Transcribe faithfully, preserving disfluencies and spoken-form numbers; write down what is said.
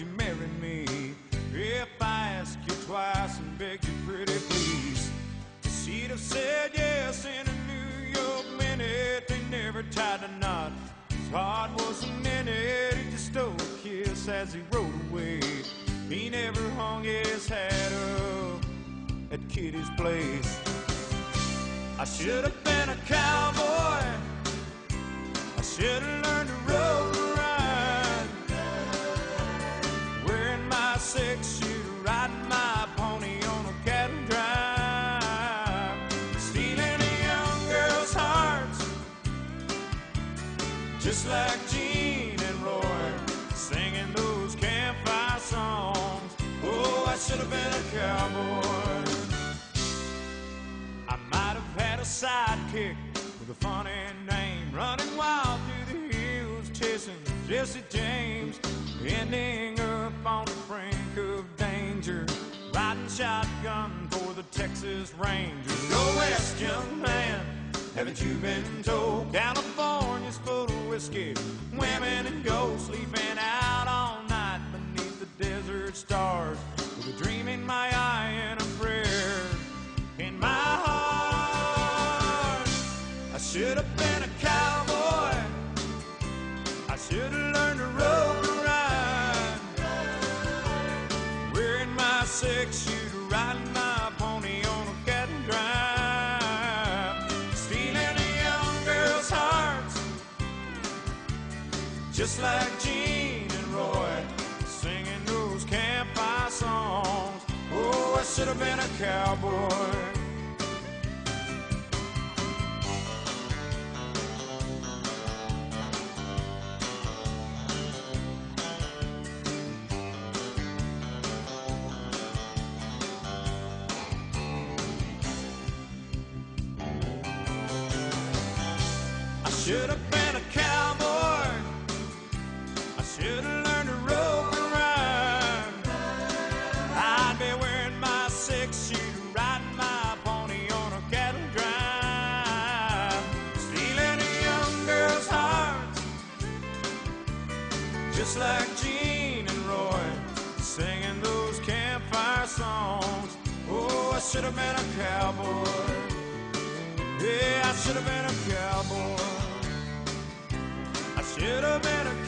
you marry me? If I ask you twice and beg you pretty please. She'd have said yes in a New York minute. They never tied a knot. His heart was a minute. He just stole a kiss as he rode away. He never hung his hat up at Kitty's place. I should have been a cowboy. I should have learned to road and ride. Wearing my six shooter, riding my pony on a cattle drive. Stealing a young girl's hearts, just like Gene and Roy, singing those campfire songs. Oh, I should have been a cowboy. I might have had a sidekick with a funny name, running wild through the hills, chasing Jesse James, ending up on the brink of danger, riding shotgun for the Texas Rangers. Go west, young man, haven't you been told? California's full of whiskey, women and gold, sleeping out all night beneath the desert stars, with a dream in my eye and a prayer in my heart. I should have been a cowboy. I should have learned to rope and ride. Wearing my six shooter, riding my pony on a cattle drive. Stealing a young girl's hearts, just like Gene and Roy, singing those campfire songs. Oh, I should have been a cowboy. Should have been a cowboy. I should have learned to rope and ride. I'd be wearing my six shooter, riding my pony on a cattle drive. Stealing a young girl's heart, just like Gene and Roy, singing those campfire songs. Oh, I should have been a cowboy. Yeah, I should have been a cowboy. Should have been a